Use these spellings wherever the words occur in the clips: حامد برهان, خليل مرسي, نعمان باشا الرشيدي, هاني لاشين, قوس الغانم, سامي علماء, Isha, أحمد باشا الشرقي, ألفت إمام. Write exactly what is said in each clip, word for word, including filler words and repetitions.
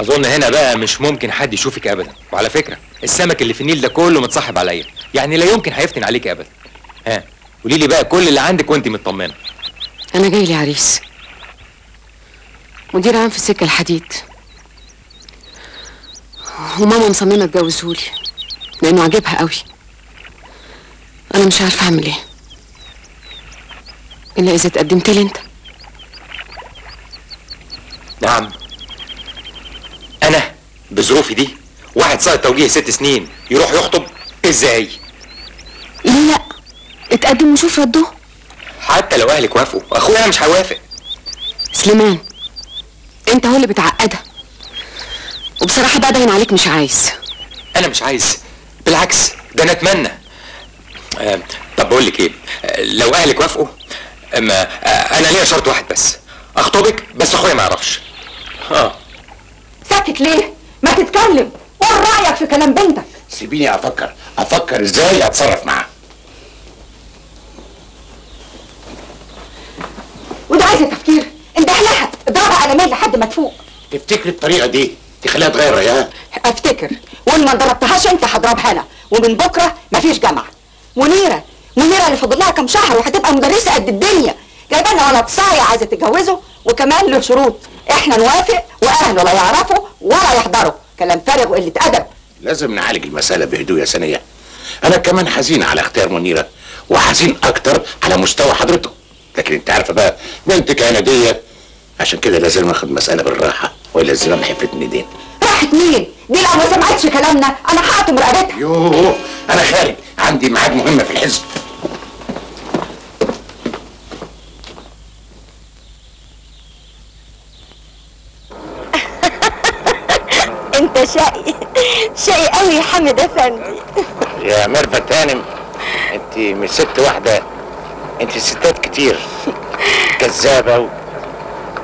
اظن هنا بقى مش ممكن حد يشوفك ابدا. وعلى فكره السمك اللي في النيل ده كله متصاحب عليا، يعني لا يمكن هيفتن عليك ابدا. ها قولي لي بقى كل اللي عندك وانت مطمنه. انا جاي لي عريس، مدير عام في السكه الحديد، وماما مصممه تجوزهولي لانه عاجبها قوي. انا مش عارفه اعمل ايه الا اذا اتقدمت لي انت. نعم، انا بظروفي دي واحد صايد توجيهي ست سنين يروح يخطب؟ ازاي؟ ليه لا؟ اتقدم وشوف ردهم. حتى لو اهلك وافقوا، اخويا انا مش هوافق. سليمان انت هو اللي بتعقدها، وبصراحه بقى باين عليك مش عايز. انا مش عايز، بالعكس ده انا اتمنى. أه طب بقول لك ايه، أه لو اهلك وافقوا، اما أه انا ليا شرط واحد بس، اخطبك بس اخويا ما يعرفش. اه ساكت ليه؟ ما تتكلم، قول رايك في كلام بنتك. سيبيني افكر، افكر ازاي اتصرف معاه. وده عايز تفكير؟ اندهلها، اضربها قلمين لحد ما تفوق. تفتكري الطريقه دي تخليها تغير رايها؟ افتكر، وان ما ضربتهاش انت هضربها لها، ومن بكره مفيش جامعه. منيره، منيره اللي فاضل لها كام شهر وهتبقى مدرسه قد الدنيا، جايبه لنا ولد صايع عايزه تتجوزه، وكمان له شروط، احنا نوافق واهله لا يعرفوا ولا يحضروا، كلام فارغ وقله ادب. لازم نعالج المساله بهدوء يا ثانيه. انا كمان حزين على اختيار منيره، وحزين اكتر على مستوى حضرته، لكن انت عارفه بقى بنتك عناديه، عشان كده لازم اخد المساله بالراحه، والا الزلام هيفلت من ايدينا. راحت مين؟ دي لو ما سمعتش كلامنا انا هقطم رقبتها. يوه انا خارج، عندي ميعاد مهم في الحزب. انت شقي شقي قوي يا حمد افندي. يا ميرفت هانم، انت مش ست واحده، انت ستات كتير، كذابه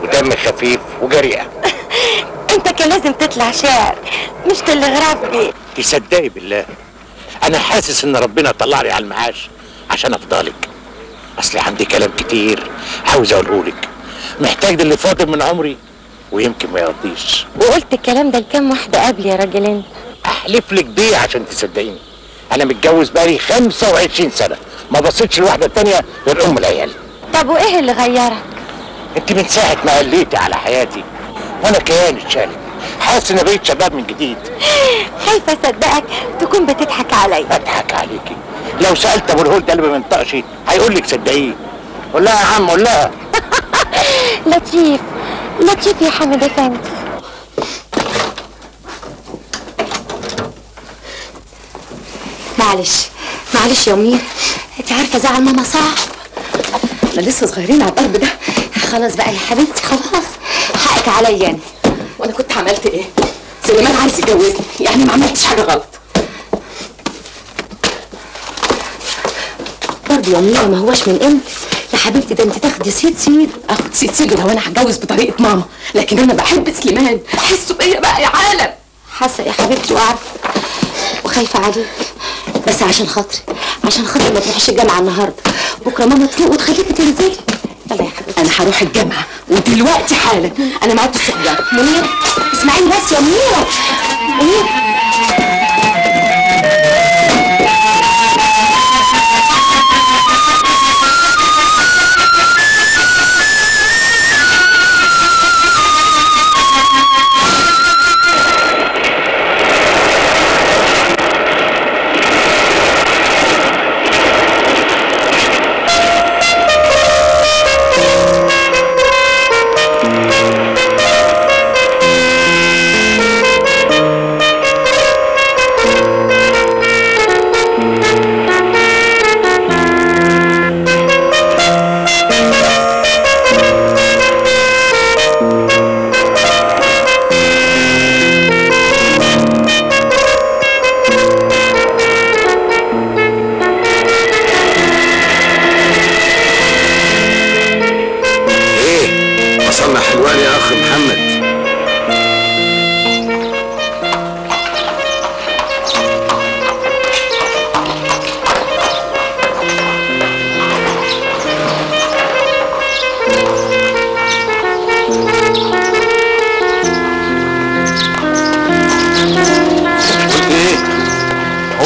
ودم خفيف وجريئه. انت كان لازم تطلع شاعر مش تلغراف دي. تصدقي بالله انا حاسس ان ربنا طلعني على المعاش عشان افضلك، اصل عندي كلام كتير عاوز اقولهولك، محتاج ده اللي فاضل من عمري ويمكن ما يرضيش. وقلت الكلام ده لكام واحده قبل يا راجل انت؟ احلف لك بيه عشان تصدقيني، انا متجوز بقالي خمسة وعشرين سنه، ما بصيتش لواحده تانيه غير ام العيال. طب وايه اللي غيرك؟ انت من ساعه ما قليتي على حياتي وانا كياني اتشالت، حاسس ان بقيت شباب من جديد. خايفه اصدقك تكون بتضحك عليا. بضحك عليكي، لو سالت ابو الهول ده اللي ما بينطقش هيقول لك صدقيه. قول لها يا عم، قول لها. لطيف لطيف يا حمد افندي. معلش معلش يا منير، انت عارفه زعل ماما صعب، احنا لسه صغيرين على القلب ده. خلاص بقى يا حبيبتي، خلاص حقك عليا انا. وانا كنت عملت ايه؟ سليمان عايز يتجوزني، يعني ما عملتش حاجه غلط. برضه يا منيره ما هواش من امتى يا حبيبتي، ده انت تاخدي سيد سيد. اخد سيد سيد لو انا هتجوز بطريقه ماما، لكن انا بحب سليمان، حسوا بيا بقى يا عالم. حاسه يا حبيبتي وعارفه وخايفه عليك، بس عشان خاطري، عشان خاطري ما تروحيش الجامعه النهارده، بكره ماما تفوق وتخليكي تنزلي. يلا يا حبيبتي انا هروح الجامعه ودلوقتي حالا، انا معاكي السجاره. منيره اسمعيني بس يا منيره. منيره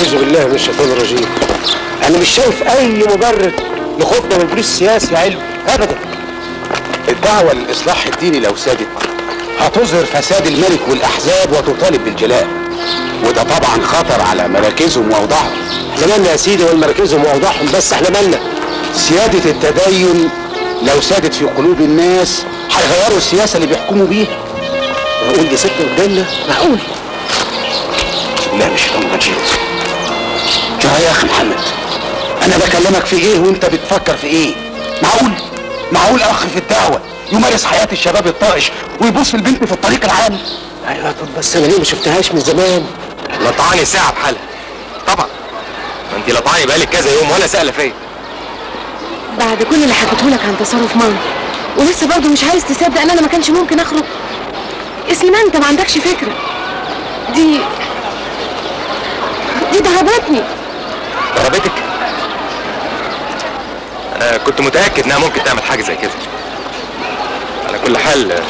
أعوذ بالله من الشيطان الرجيم. أنا مش شايف أي مبرر لخوفنا من بوليس سياسي علمي أبدا. الدعوة للإصلاح الديني لو سادت هتظهر فساد الملك والأحزاب وتطالب بالجلاء، وده طبعا خطر على مراكزهم وأوضاعهم. زماننا يا سيدي والمراكزهم وأوضاعهم، بس احنا مالنا؟ سيادة التدين لو سادت في قلوب الناس هيغيروا السياسة اللي بيحكموا بيها. معقول دي ست قدامنا؟ معقول؟ لا مش ممكن. يا يا اخي محمد، انا بكلمك في ايه وانت بتفكر في ايه؟ معقول؟ معقول اخ في الدعوه يمارس حياه الشباب الطائش ويبص البنت في الطريق العام؟ ايوه. طب بس انا ليه ما شفتهاش من زمان؟ لطعاني ساعه بحالها. طبعا ما انت لطعاني بقالك كذا يوم ولا سائله فيا. بعد كل اللي حكيته لك عن تصرف مامي ولسه برضه مش عايز تصدق ان انا ما كانش ممكن اخرج؟ اسلم انت ما عندكش فكره. دي دي ضربتني. ضربتك؟ انا كنت متاكد انها ممكن تعمل حاجه زي كده. على كل حال ما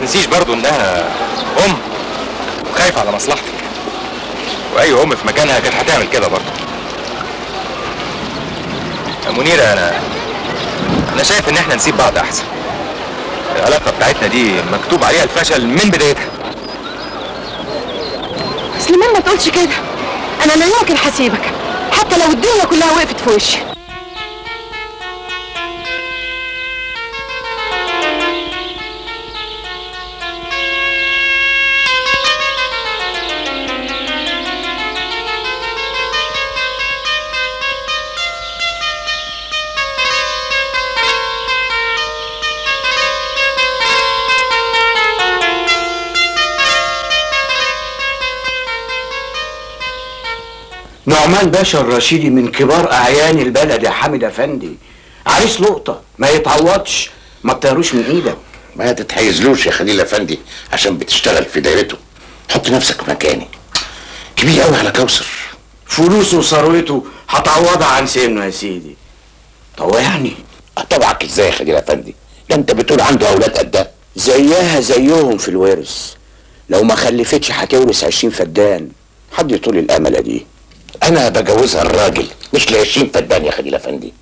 تنسيش برضه انها ام وخايفه على مصلحتك، واي ام في مكانها كانت هتعمل كده برضه. يا منيره، انا انا شايف ان احنا نسيب بعض احسن. العلاقه بتاعتنا دي مكتوب عليها الفشل من بدايتها. سليمان ما تقولش كده، انا لا يمكن هسيبك حتى لو الدنيا كلها وقفت في وشي. نعمان باشا الرشيدي من كبار اعيان البلد يا حامد افندي، عريس لقطه، ما يتعوضش، ما تطيروش من ايدك. ما تتحيزلوش يا خليل افندي عشان بتشتغل في دايرته. حط نفسك مكاني. كبير قوي على كوثر. فلوسه وثروته هتعوضها عن سنه يا سيدي. طوعني؟ هطوعك ازاي يا خليل افندي؟ ده انت بتقول عنده اولاد قد ايه؟ زيها زيهم في الورث. لو ما خلفتش هتورث عشرين فدان. حد يطول الامله دي. أنا بجوزها الراجل مش لعشرين فدان يا خليل أفندي.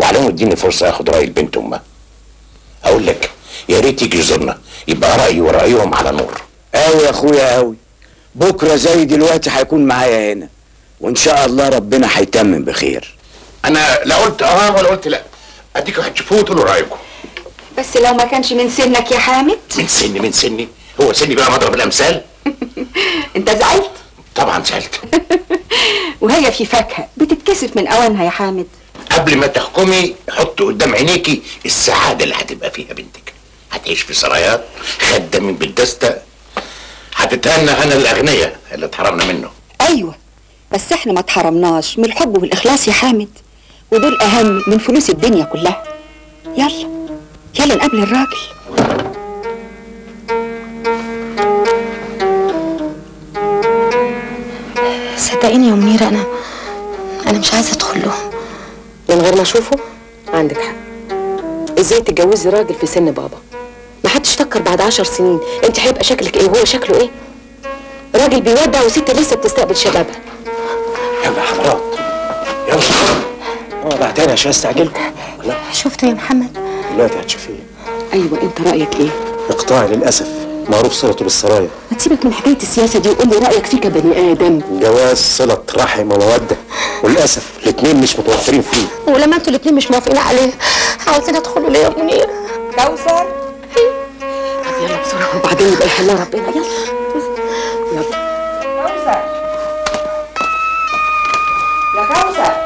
وعليهم اديني فرصة آخد رأي البنت أمها. أقول لك يا ريت يجي يزورنا، يبقى رأيي ورأيهم على نور. أوي يا أخويا أوي. بكرة زي دلوقتي هيكون معايا هنا، وإن شاء الله ربنا هيتمم بخير. أنا لا قلت أه ولا قلت لأ. أديك هتشوفوه وتقولوا رأيكم. بس لو ما كانش من سنك يا حامد. من سني من سني؟ هو سني بقى مضرب الأمثال؟ أنت زعلت؟ طبعا زعلت. وهي في فاكهه بتتكسف من اوانها يا حامد. قبل ما تحكمي حطي قدام عينيكي السعاده اللي هتبقى فيها بنتك. هتعيش في سرايات خده من بالدسته، هتتهنى انا الاغنياء اللي اتحرمنا منه. ايوه بس احنا ما اتحرمناش من الحب والاخلاص يا حامد، ودول اهم من فلوس الدنيا كلها. يلا يلا نقابل الراجل. صدقيني يا منيرة، أنا أنا مش عايزة أدخل له من غير ما أشوفه. عندك حق. إزاي تتجوزي راجل في سن بابا؟ ما حدش فكر بعد عشر سنين أنت هيبقى شكلك إيه وهو شكله إيه؟ راجل بيودع وست لسه بتستقبل شبابها. يلا يا حضرات يلا. أنا بعتاني عشان أستعجلكم. لا شفتوا يا محمد؟ دلوقتي هتشوفيه. أيوه أنت رأيك إيه؟ إقطاعي للأسف معروف صلته بالسرايا. ما تسيبك من حكايه السياسه دي وقول لي رايك فيه كبني ادم. جواز صله رحم وموده، وللاسف الاثنين مش متوفرين فيه. ولما انتوا الاثنين مش موافقين عليه عاوزين ادخلوا ليه يا منيره؟ كوثر يلا بسرعه وبعدين يبقى يحلها ربنا. يلا يلا كوثر يا كوثر.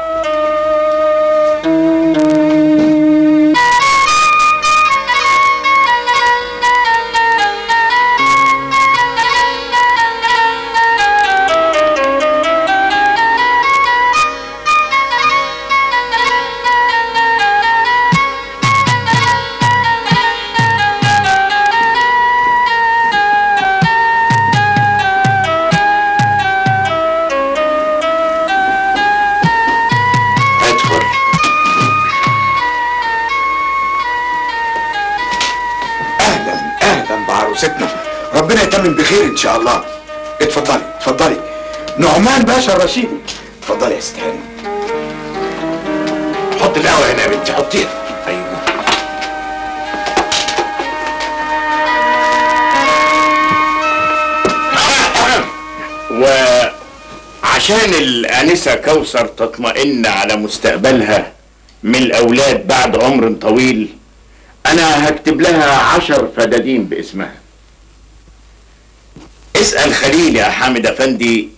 ربنا يتمم بخير ان شاء الله. اتفضلي اتفضلي نعمان باشا الرشيدي. اتفضلي يا ست هاني. حط القهوة هنا يا بنتي، حطيها. أيوه. وعشان الآنسة كوثر تطمئن على مستقبلها من الأولاد بعد عمر طويل، أنا هكتب لها عشر فدادين باسمها. اسأل خليل يا حامد أفندي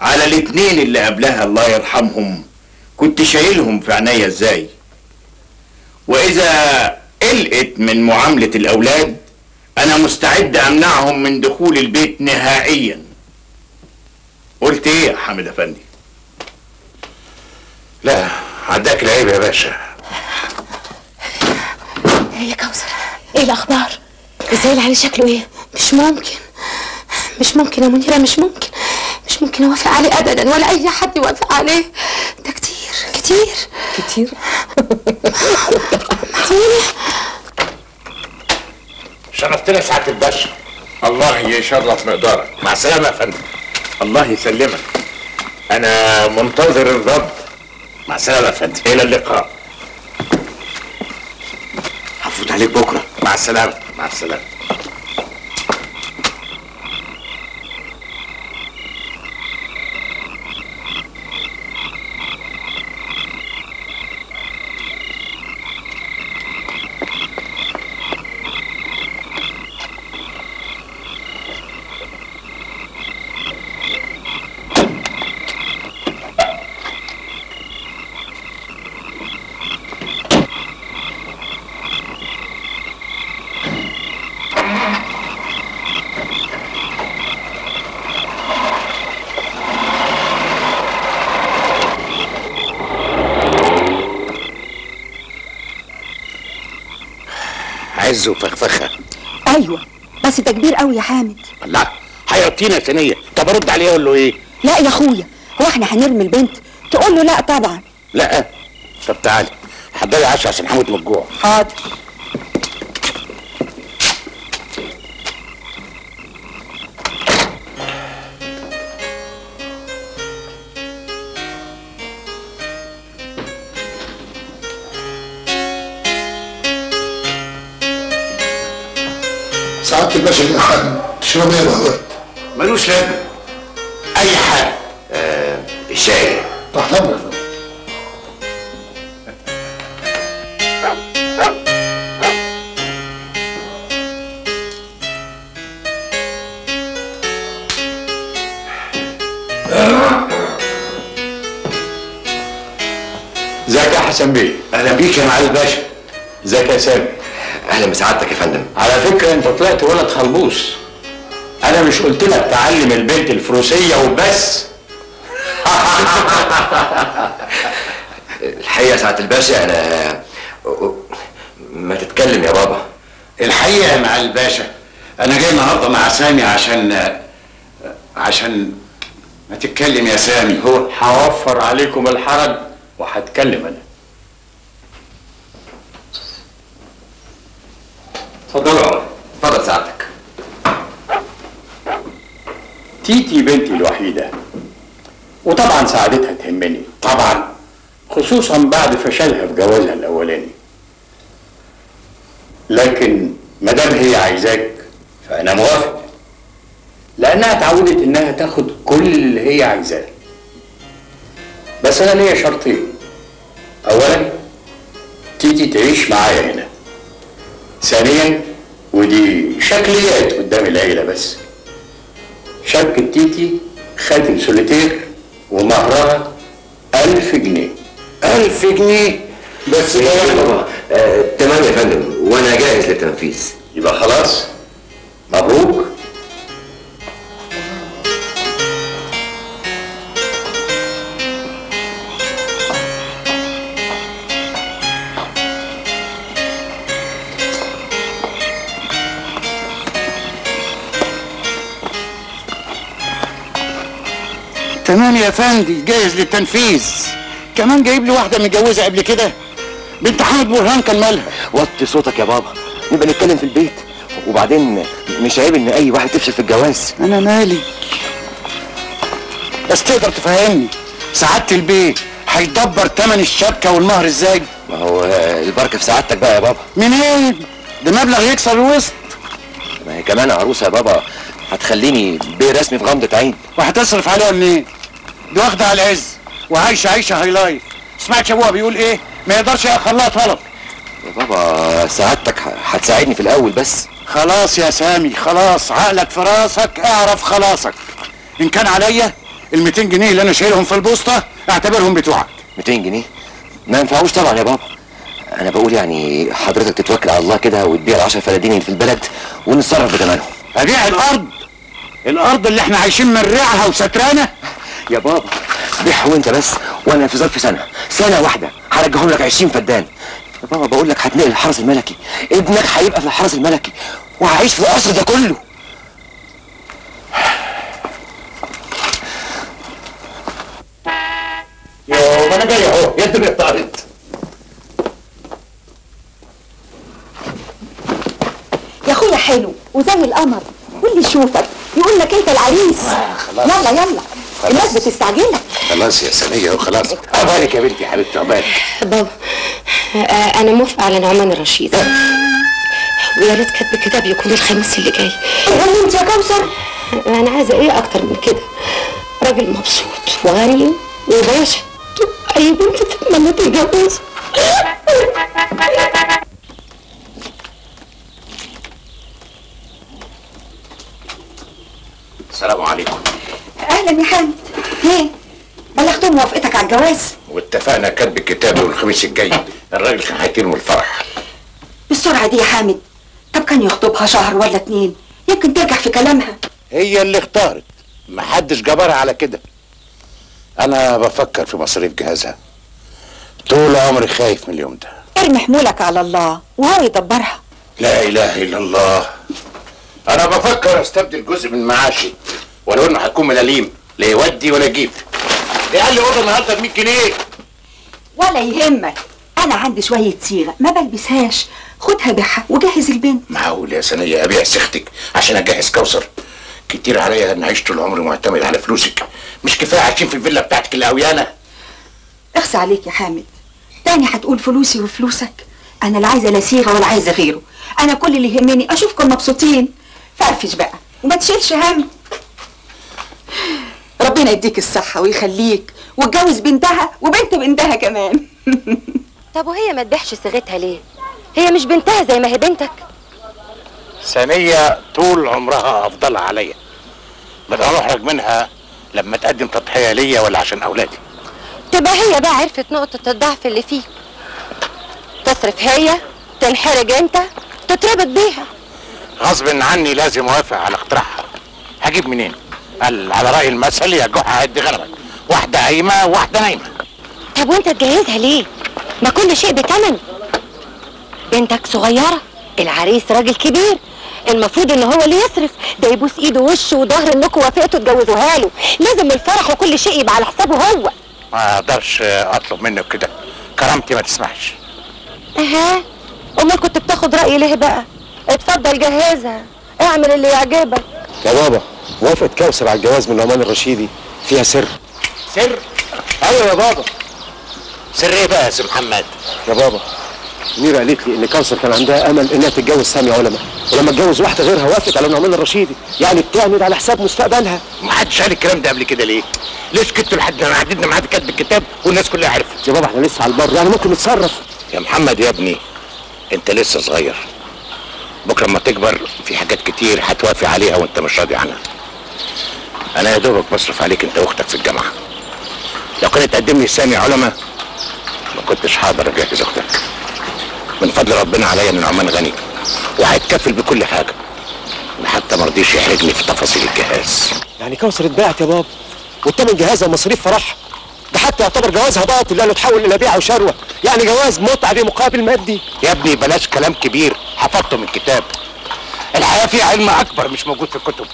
على الاتنين اللي قبلها الله يرحمهم، كنت شايلهم في عينيا ازاي. وإذا قلقت من معاملة الأولاد أنا مستعد أمنعهم من دخول البيت نهائيا. قلت إيه يا حامد أفندي؟ لا، عداك العيب يا باشا. يا كوثر، إيه الأخبار؟ الزايل عليه شكله إيه؟ مش ممكن، مش ممكن يا منيرة، مش ممكن، مش ممكن اوافق عليه ابدا، ولا اي حد يوافق عليه. ده كتير كتير كتير. شرفتنا يا سعاده الباشا. الله يشرف مقدارك. مع السلامه يا فندم. الله يسلمك، انا منتظر الرد. مع السلامه يا فندم، الى اللقاء. هفوت عليك بكره. مع السلامه. مع السلامه. عز وفخفخه. ايوه بس ده كبير قوي يا حامد. الله، هيعطينا ثانيه. طب ارد عليه اقول له ايه؟ لا يا اخويا، هو احنا هنرمي البنت؟ تقول له لا طبعا. لا. طب تعالي حضري عشاء عشان هموت من الجوع. حاضر. سعادة الباشا يا حاجة تشرب ايه بقى؟ ملوش لازمة أي حاجة. آه، الشاي تحت أمرك. ازيك يا حسن بيه؟ أهلا بيك يا معالي الباشا. ازيك يا سامي؟ أهلا بسعادتك يا فندم. على فكرة أنت طلعت ولد خلبوص. أنا مش قلت لك تعلم البنت الفروسية وبس؟ الحقيقة سعادة الباشا أنا ما تتكلم يا بابا. الحقيقة مع الباشا أنا جاي النهارده مع سامي عشان عشان ما تتكلم يا سامي. هو هوفر عليكم الحرج وهتكلم أنا. اتفضلوا. اتفضل سعادتك. تيتي بنتي الوحيدة، وطبعا سعادتها تهمني طبعا، خصوصا بعد فشلها في جوازها الأولاني. لكن ما دام هي عايزاك فأنا موافق، لأنها اتعودت إنها تاخد كل اللي هي عايزاه. بس أنا ليا شرطين. أولا تيتي تعيش معايا هنا. ثانيا، ودي شكليات قدام العيله بس، شبكة تيتي خاتم سوليتير ومهرها ألف جنيه. ألف جنيه بس؟ يا بابا. آه، تمام يا فندم، وأنا جاهز للتنفيذ. يبقى خلاص، مبروك. تمام يا فندي، جاهز للتنفيذ. كمان جايب لي واحده متجوزه قبل كده، بنت حامد برهان. كان مالها؟ وطي صوتك يا بابا، نبقى نتكلم في البيت. وبعدين مش عيب ان اي واحد تفشل في الجواز. انا مالي. بس تقدر تفهمني سعادة البيت هيدبر تمن الشبكة والمهر ازاي؟ ما هو البركة في سعادتك بقى يا بابا. منين؟ ده مبلغ يكسر الوسط. ما هي كمان عروسة يا بابا هتخليني بيه رسمي في غمضة عين. وهتصرف عليها منين؟ دي واخدة على العز وعايشة عايشة هاي لايف. سمعتش ابوها بيقول ايه؟ ما يقدرش يأخر لها طلب. يا بابا سعادتك هتساعدني في الأول بس. خلاص يا سامي خلاص، عقلك في راسك، اعرف خلاصك. إن كان عليا ال مئتين جنيه اللي أنا شايلهم في البوسطة اعتبرهم بتوعك. مئتين جنيه؟ ما ينفعوش طبعا يا بابا. أنا بقول يعني حضرتك تتوكل على الله كده وتبيع العشر فلادين اللي في البلد ونتصرف بثمنهم. أبيع الأرض؟ الأرض اللي إحنا عايشين مرعها وسترانة؟ يا بابا بيعها وأنت بس، وأنا في ظرف سنة، سنة واحدة هرجعهم لك عشرين فدان. يا بابا بقول لك هتنقل الحرس الملكي، ابنك هيبقى في الحرس الملكي وهعيش في القصر ده كله. يوه انا جاي اهو، يا الدنيا اتطهرت. يا اخويا حلو وزي القمر، واللي يشوفك يقول لك انت العريس. خلاص يلا يلا خلاص. الناس بتستعجلك. خلاص يا سنيه وخلاص. عقبالك يا بنتي حبيبتي، عقبالك بابا. آه انا موافقه على نعمان الرشيدي، ويا ريت كاتب الكتاب يكون الخميس اللي جاي. غني انت يا كوثر، انا عايزه ايه اكتر من كده؟ راجل مبسوط وغني وباشا، اي بنت تتمنى تتجوزه. السلام عليكم. اهلا يا حمد. ايه بلغتهم موافقتك على الجواز؟ واتفقنا كاتب الكتاب والخميس الجاي، الراجل كان هيتم الفرح. بالسرعه دي يا حامد، طب كان يخطبها شهر ولا اتنين يمكن ترجع في كلامها. هي اللي اختارت، محدش جبرها على كده. انا بفكر في مصاريف جهازها، طول عمري خايف من اليوم ده. ارمي حمولك على الله وهو يدبرها. لا اله الا الله. انا بفكر استبدل جزء من معاشي، ولو انه هتكون ملاليم لا يودي ولا يجيب. قال لي اوضه النهارده ب مية جنيه. ولا يهمك، انا عندي شويه صيغه ما بلبسهاش، خدها بيعها وجهز البنت. معقول يا سنيه ابيع سختك عشان اجهز كوثر؟ كتير عليا ان عشت طول عمري معتمد على فلوسك، مش كفايه عايشين في الفيلا بتاعتك القويانه. اخس عليك يا حامد، تاني هتقول فلوسي وفلوسك. انا لا عايزه لا صيغه ولا عايزه غيره، انا كل اللي يهمني اشوفكم مبسوطين. فرفش بقى وما تشيلش هم. ربنا يديك الصحه ويخليك، واتجوز بنتها وبنت بنتها كمان. طب وهي ما تبيعش صيغتها ليه؟ هي مش بنتها زي ما هي بنتك. سنيه طول عمرها افضل عليا، بدها اخرج منها لما تقدم تضحيه ليا ولا عشان اولادي. تبقى هي بقى عرفت نقطه الضعف اللي فيك، تصرف هي، تنحرج انت، تتربط بيها. غصب عني لازم اوافق على اقتراحها، هجيب منين؟ قال على راي المثل يا جحا عد غنمك، واحده قايمه وواحده نايمه. طب وانت تجهزها ليه؟ ما كل شيء بتمن. بنتك صغيره، العريس راجل كبير، المفروض ان هو اللي يصرف، ده يبوس ايده ووشه وظهر انكم وافقتوا تجوزوها له، لازم الفرح وكل شيء يبقى على حسابه هو. ما اقدرش اطلب منك كده، كرامتي ما تسمحش. اها، امال كنت بتاخد رايي ليه بقى؟ اتفضل جهزها، اعمل اللي يعجبك. يا بابا وافقت كوثر على الجواز من نعمان الرشيدي، فيها سر. سر؟ ايوه يا بابا. سر ايه بقى يا سي محمد؟ يا بابا منيره قالت لي ان كوثر كان عندها امل انها تتجوز سامي علماء، ولما اتجوز واحده غيرها وافقت على نعمان الرشيدي، يعني بتعمل على حساب مستقبلها. ما حدش قال الكلام ده قبل كده ليه؟ ليه سكتوا لحد ما حددنا ميعاد كاتب الكتاب والناس كلها عرفت؟ يا بابا احنا لسه على البر، يعني ممكن نتصرف. يا محمد يا ابني انت لسه صغير، بكره لما تكبر في حاجات كتير هتوافق عليها وانت مش راضي عنها. انا يا دوبك بصرف عليك انت واختك في الجامعه، لو كان تقدم لي سامي علماء ما كنتش هقدر اجهز اختك. من فضل ربنا عليا ان نعمان غني وهيتكفل بكل حاجه، حتى ما رضيش يحرجني في تفاصيل الجهاز. يعني كوثر اتباعت يا بابا، والتمن جهازها ومصاريف فرحها، ده حتى يعتبر جوازها باطل لانه اتحول الى بيعه وشروه، يعني جواز متعه بمقابل مادي. يا ابني بلاش كلام كبير، حفظته من الكتاب. الحياه فيها علم اكبر مش موجود في الكتب.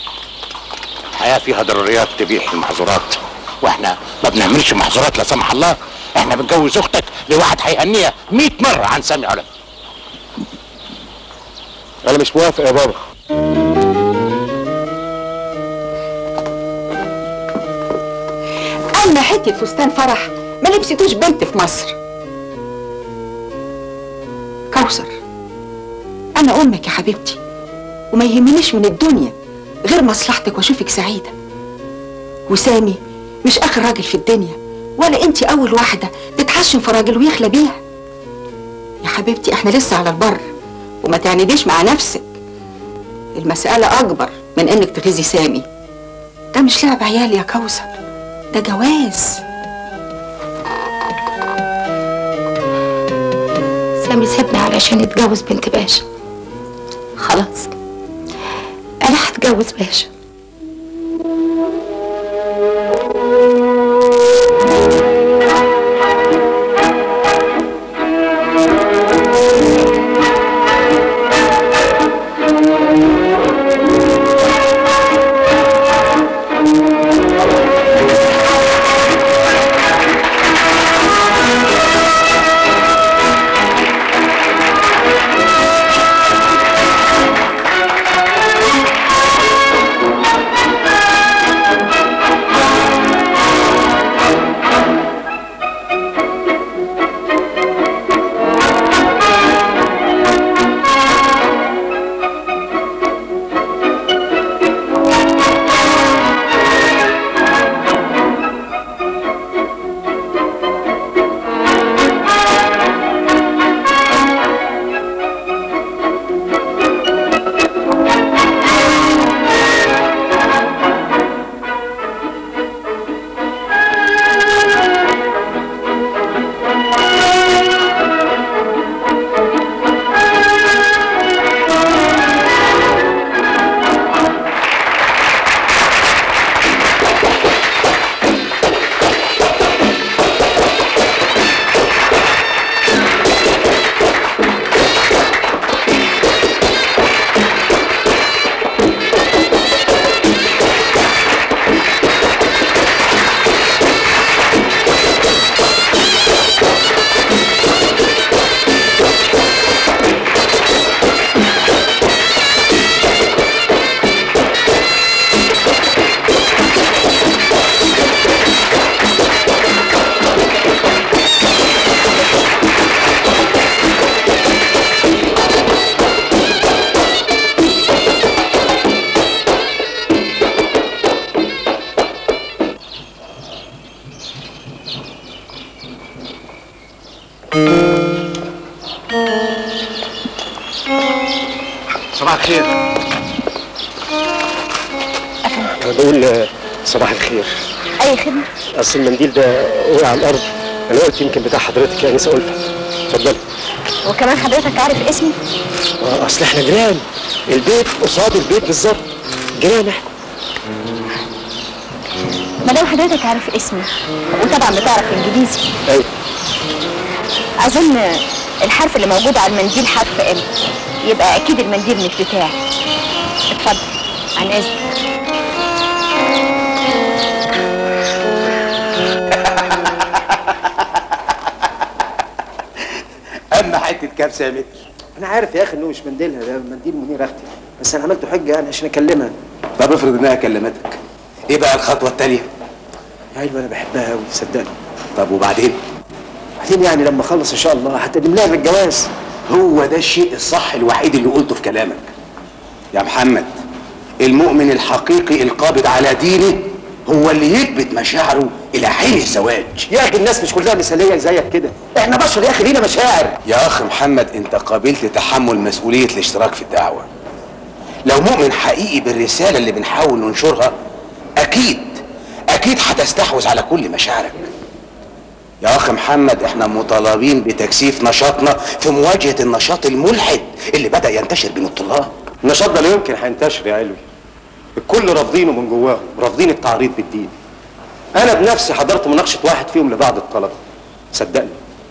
الحياه فيها ضروريات تبيح المحظورات، واحنا ما بنعملش محظورات لا سمح الله. احنا بنجوز اختك لواحد هيهنيها مية مره عن سامي علماء. انا مش موافق يا بابا. بقالنا حته فستان فرح ما لبستوش بنت في مصر. كوثر، أنا أمك يا حبيبتي، وما يهمنيش من الدنيا غير مصلحتك وأشوفك سعيدة. وسامي مش آخر راجل في الدنيا، ولا أنت أول واحدة تتحشم في راجل ويخلى بيها. يا حبيبتي إحنا لسه على البر، وما تعنديش مع نفسك. المسألة أكبر من إنك تغيظي سامي. ده مش لعب عيال يا كوثر، ده جواز. سامي سابني علشان يتجوز بنت باشا. خلاص أنا هتجوز باشا. اصل المنديل ده وقع على الارض، انا قلت يمكن بتاع حضرتك يا انسه ألفة. اتفضلي. وكمان حضرتك عارف اسمي؟ اه اصل احنا جيران، البيت قصاد البيت بالظبط، جيران احنا. ما دام حضرتك عارف اسمي وطبعا بتعرف انجليزي. ايوه. اظن الحرف اللي موجود على المنديل حرف ال، يبقى اكيد المنديل مش بتاعي. اتفضل عن اذنك. اما حته كبسه يا متر، انا عارف يا اخي انه مش منديلها، ده منديل منير اختي، بس انا عملته حجه يعني عشان اكلمها. طب افرض انها كلمتك، ايه بقى الخطوه التاليه؟ ايوه انا بحبها قوي صدقني. طب وبعدين؟ بعدين يعني لما اخلص ان شاء الله هتقدم لها الجواز. هو ده الشيء الصح الوحيد اللي قلته في كلامك يا محمد. المؤمن الحقيقي القابض على دينه هو اللي يكبت مشاعره الى حين الزواج. يا اخي الناس مش كلها مثاليه زيك كده، احنا بشر يا اخي لينا مشاعر. يا اخي محمد انت قابلت تحمل مسؤوليه الاشتراك في الدعوه. لو مؤمن حقيقي بالرساله اللي بنحاول ننشرها اكيد اكيد هتستحوذ على كل مشاعرك. يا اخي محمد احنا مطالبين بتكثيف نشاطنا في مواجهه النشاط الملحد اللي بدا ينتشر بين الطلاب. النشاط ده لا يمكن هينتشر يا علوي، الكل رافضينه من جواهم، رافضين التعريض بالدين. أنا بنفسي حضرت مناقشة واحد فيهم لبعض الطلبة، صدقني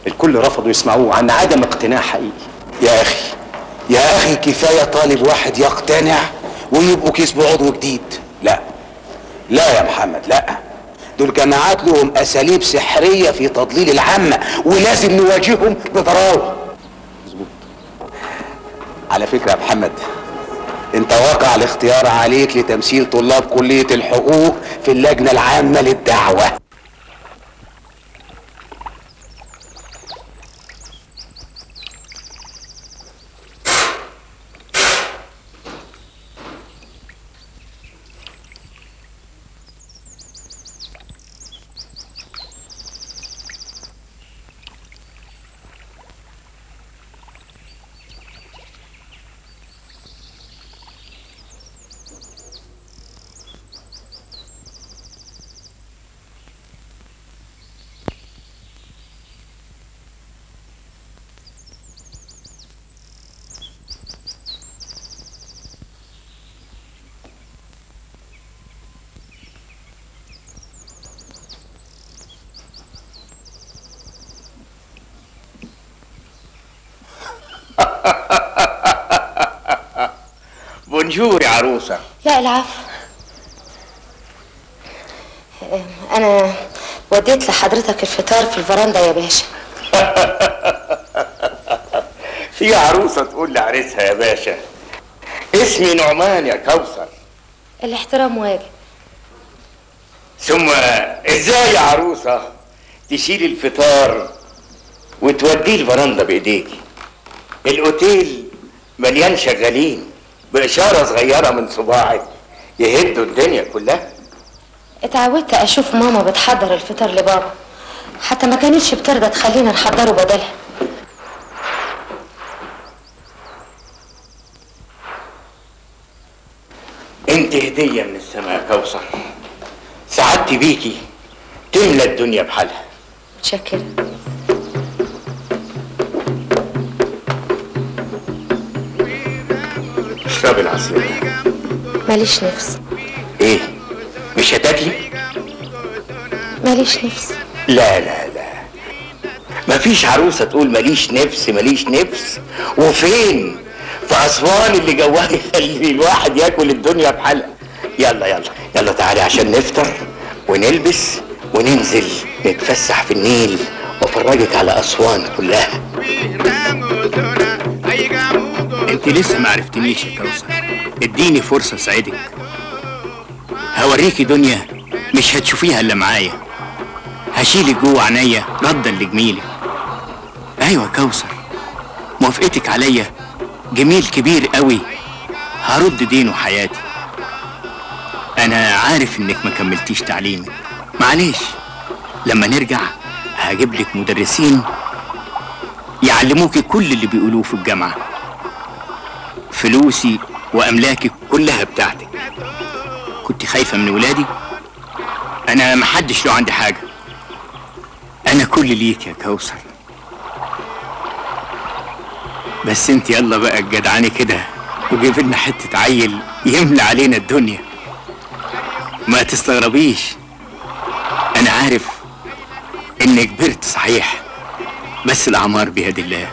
الكل رفضوا يسمعوه عن عدم اقتناع حقيقي. يا أخي يا أخي كفاية طالب واحد يقتنع ويبقوا كسبوا عضو جديد. لا لا يا محمد لا، دول جماعات لهم أساليب سحرية في تضليل العامة ولازم نواجههم بضراوة. مظبوط. على فكرة يا محمد انت واقع الاختيار عليك لتمثيل طلاب كلية الحقوق في اللجنة العامة للدعوة. انجور يا عروسه. لا العفو، انا وديت لحضرتك الفطار في الفرندا يا باشا. في عروسه تقول لعريسها يا باشا. اسمي نعمان يا كوثر. الاحترام واجب. ثم ازاي يا عروسه تشيلي الفطار وتوديه الفرندا بايديكي؟ الاوتيل مليان شغالين، باشاره صغيره من صباعك يهدوا الدنيا كلها. اتعودت اشوف ماما بتحضر الفطار لبابا، حتى ما كانتش بترضى تخلينا نحضره بدلها. انت هديه من السماء يا كوثر، سعادتي بيكي تملى الدنيا بحالها. متشكره. اشربي العصير ده. ماليش نفس. ايه؟ مش هتاكلي؟ ماليش نفس. لا لا لا، مفيش عروسه تقول ماليش نفس ماليش نفس. وفين؟ في اسوان اللي جواها يخلي الواحد ياكل الدنيا بحالها. يلا يلا يلا تعالي عشان نفطر ونلبس وننزل نتفسح في النيل وافرجك على اسوان كلها. انت لسه ما عرفتنيش يا كوثر، اديني فرصه اساعدك. هوريكي دنيا مش هتشوفيها الا معايا، هشيلك جوه عينيا ردا لجميلك. ايوه كوثر، موافقتك عليا جميل كبير قوي هرد دينه حياتي. انا عارف انك ما كملتيش تعليمك، معلش لما نرجع هجيب لك مدرسين يعلموكي كل اللي بيقولوه في الجامعه. فلوسي واملاكي كلها بتاعتك. كنت خايفه من ولادي؟ انا محدش له عندي حاجه، انا كل ليك يا كوثر. بس انت يلا بقى الجدعاني كده وجيب لنا حته عيل يملى علينا الدنيا. ما تستغربيش، انا عارف اني كبرت صحيح، بس الاعمار بيد الله،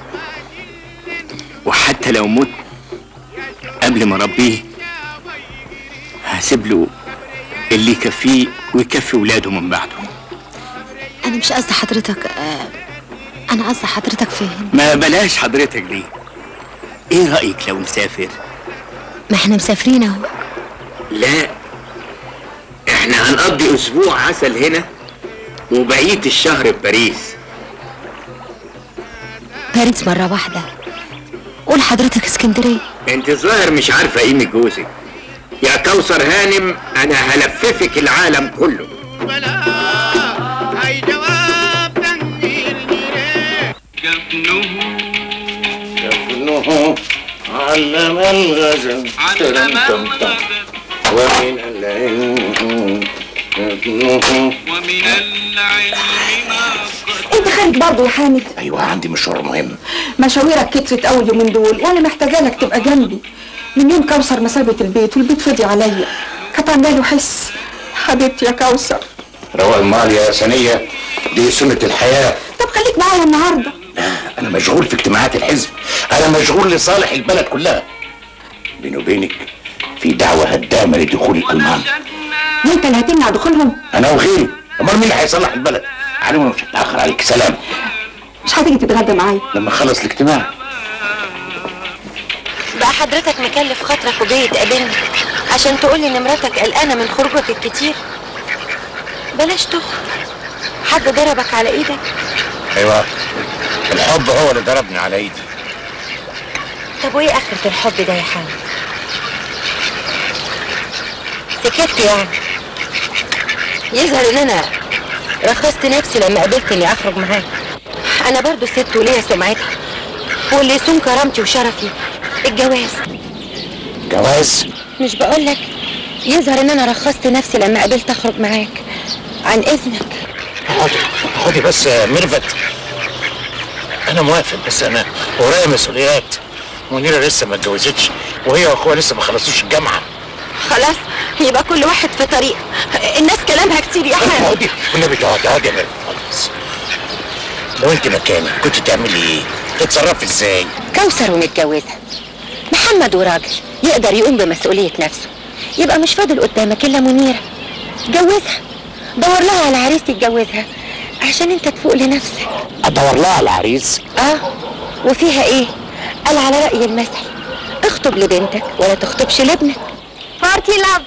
وحتى لو مت قبل ما اربيه هسيب له اللي يكفيه ويكفي ولاده من بعده. انا مش قصدي حضرتك، انا قصدي حضرتك فين؟ ما بلاش حضرتك دي. ايه رايك لو نسافر؟ ما احنا مسافرين اهو. لا احنا هنقضي اسبوع عسل هنا وبقيه الشهر بباريس. باريس مره واحده، قول حضرتك اسكندريه. انت ظاهر مش عارفه قيمه جوزك يا كوثر هانم، انا هلففك العالم كله. جفنه علم الغزل ترم تم تم ومن العلم جفنه ومن العلم. انت خارج برضه يا حامد؟ ايوه عندي مشوار مهم. مشاويرك كترت قوي اليومين دول وانا محتاجه لك تبقى جنبي. من يوم كوثر ما سابت البيت والبيت فضي عليا، كانت عامله له حس. حبيبتي يا كوثر. روق المال يا ثانيه، دي سنه الحياه. طب خليك معايا النهارده. لا انا مشغول في اجتماعات الحزب، انا مشغول لصالح البلد كلها. بيني وبينك في دعوه هدامه لدخول الالمان. وانت اللي هتمنع دخولهم؟ انا وغيري. امال مين اللي هيصلح البلد؟ علومة مش هتأخر عليك. سلام. مش هتيجي تتغدى معايا؟ لما اخلص الاجتماع. بقى حضرتك مكلف خاطرك وجاي تقابلني عشان تقولي ان مراتك قلقانه من خروجك الكتير؟ بلاش تخرج. حد ضربك على ايدك؟ ايوه الحب هو اللي ضربني على ايدي. طب وايه اخرة الحب ده يا حامد؟ سكت يعني يظهر ان انا رخصت نفسي لما قابلتني اخرج معاك. انا برضو ست وليا سمعتها، واللي يصون كرامتي وشرفي الجواز. جواز؟ مش بقولك يظهر ان انا رخصت نفسي لما قابلت اخرج معاك. عن اذنك. خدي خدي بس ميرفت، انا موافق بس انا ورايا مسؤوليات. منيره لسه ما اتجوزتش وهي واخوها لسه ما خلصوش الجامعه. خلاص يبقى كل واحد في طريق. الناس كلامها كتير يا حامد. اقعدي والنبي اقعدي اقعدي يا ميرفت خلاص. لو انت مكاني كنت تعملي ايه؟ تتصرفي ازاي؟ كوثر ونتجوزها. محمد وراجل يقدر يقوم بمسؤولية نفسه، يبقى مش فاضل قدامك إلا منيرة. جوزها، دور لها على عريس تتجوزها عشان أنت تفوق لنفسك. أدور لها على عريس؟ آه، وفيها إيه؟ قال على رأي المثل، اخطب لبنتك ولا تخطبش لابنك. بارتي لاف.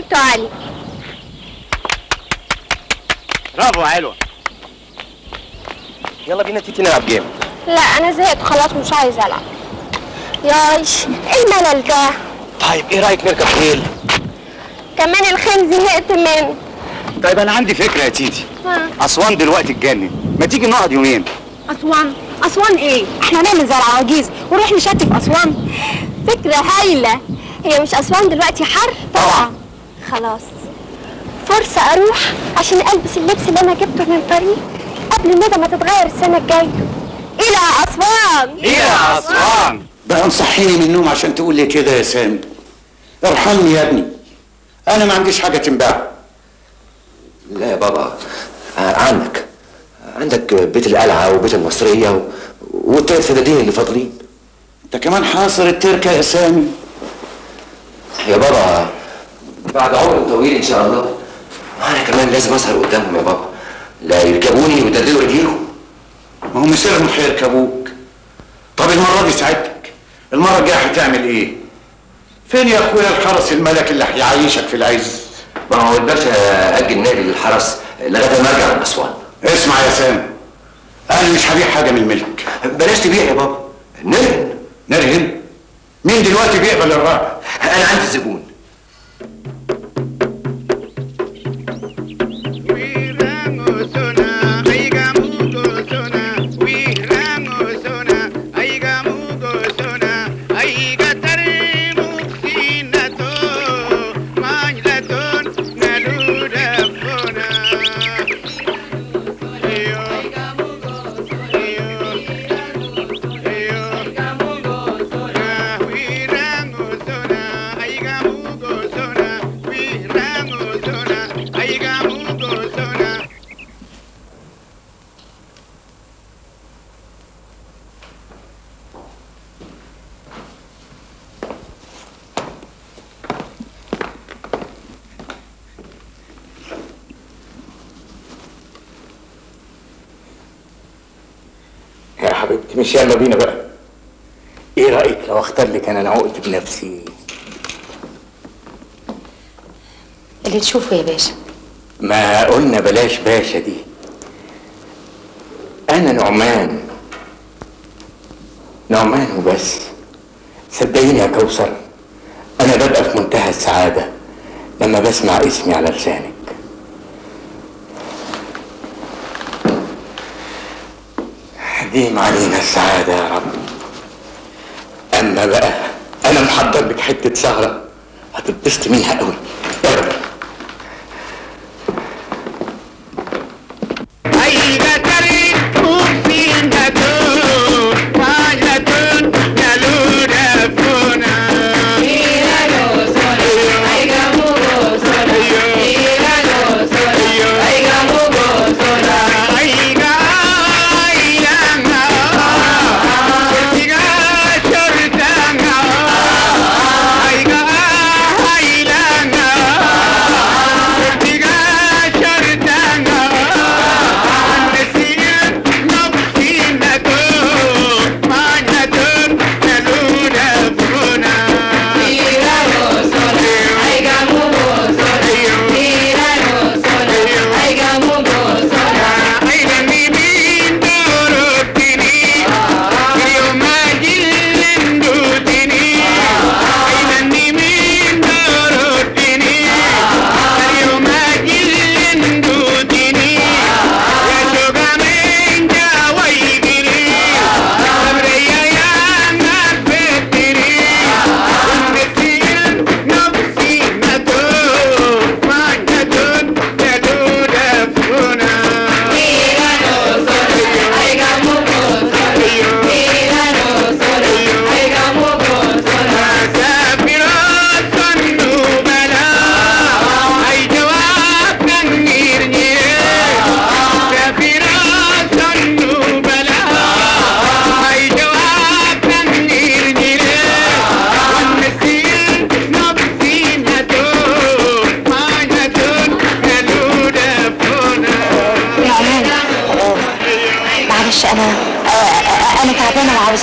جبته علي. برافو حلوة. يلا بينا تيتي نلعب جيم. لا انا زهقت خلاص مش عايز العب. ياش ايه الملل ده؟ طيب ايه رايك نركب خيل؟ كمان الخيل زهقت منه. طيب انا عندي فكره يا تيتي. ها. اسوان دلوقتي اتجنن، ما تيجي نقعد يومين. اسوان؟ اسوان ايه؟ احنا هنعمل زي العواجيز ونروح نشتي في اسوان. فكره هايله. هي مش اسوان دلوقتي حر؟ طبعا. خلاص فرصه اروح عشان البس اللبس اللي انا جبته من الطريق قبل الندى ما تتغير السنه الجايه. إلى أسوان! إلى أسوان! بقى مصحيني من النوم عشان تقول لي كده يا سام. ارحمني يا ابني، أنا ما عنديش حاجة تنباع. لا يا بابا، عنك عندك بيت القلعة وبيت المصرية و... والتلات فدادين اللي فاضلين. أنت كمان حاصر التركة يا سامي. يا بابا بعد عمر طويل إن شاء الله أنا كمان لازم أسهر قدامهم يا بابا، لا يركبوني ويدلوا رجليهم. ما هم سرهم هيركبوك. طب المرة دي ساعدتك، المرة الجاية هتعمل إيه؟ فين يا أخويا الحرس الملك اللي هيعيشك في العز؟ ما هو الباشا أجل نادي للحرس لغاية ما أرجع من أسوان. اسمع يا سامي، أنا مش هبيع حاجة من الملك. بلاش تبيع يا بابا، نرهن. نرهن؟ مين دلوقتي بيقبل الرهن؟ أنا عندي زبون. مش يلا بينا بقى. ايه رايك لو اختار لك انا العقد بنفسي؟ اللي تشوفه يا باشا. ما قلنا بلاش باشا دي. انا نعمان، نعمان وبس. صدقيني يا كوثر انا ببقى في منتهى السعاده لما بسمع اسمي على لسانك. ديم علينا السعادة يا رب. أما بقى أنا محضر لك حتة سهرة هتتبسط منها قوي.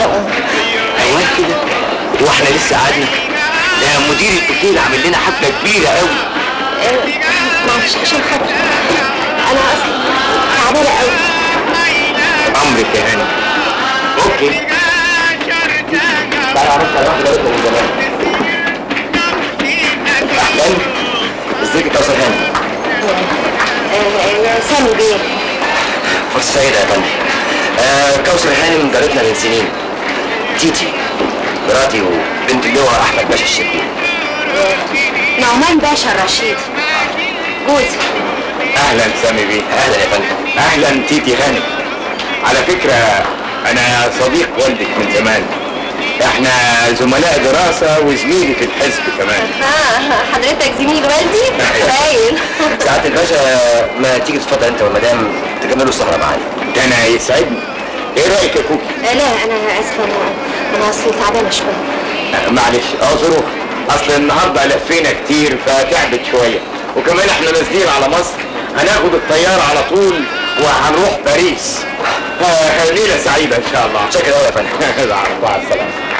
اقوم؟ ايوه كده، هو احنا لسه قاعدين؟ ده مدير التكيل عامل لنا حفله كبيره قوي. معلش عشان خاطري، انا اصلا تعبانه قوي. عمرك يا هاني. اوكي تعالى عرفت على واحده من زمان. اهلا، ازيك يا استاذ هاني؟ سامي بيه. فرصه سعيده يا فندم. آه، قوس الغانم جارتنا من سنين، تيتي مراتي وبنت اللواء أحمد باشا الشرقي. نعمان باشا الرشيدي جوزي. أهلا سامي بيه. أهلا يا فندم. أهلا تيتي غانم. على فكرة أنا صديق والدك من زمان، إحنا زملاء دراسة وزميلي في الحزب كمان. آه حضرتك زميل والدي؟ هايل. ساعات الباشا ما تيجي تتفضل أنت والمدام تكملوا السهرة معايا. ده أنا يسعدني. ايه رايك يا كوكي؟ لا انا اسفه، انا اصل تعبانه شويه. معلش اعذروه، اصل النهارده لفينا كتير فتعبت شويه، وكمان احنا نازلين على مصر، هناخد الطياره على طول وهنروح باريس. ليله سعيده ان شاء الله. شكرا يا فندم. مع السلامه.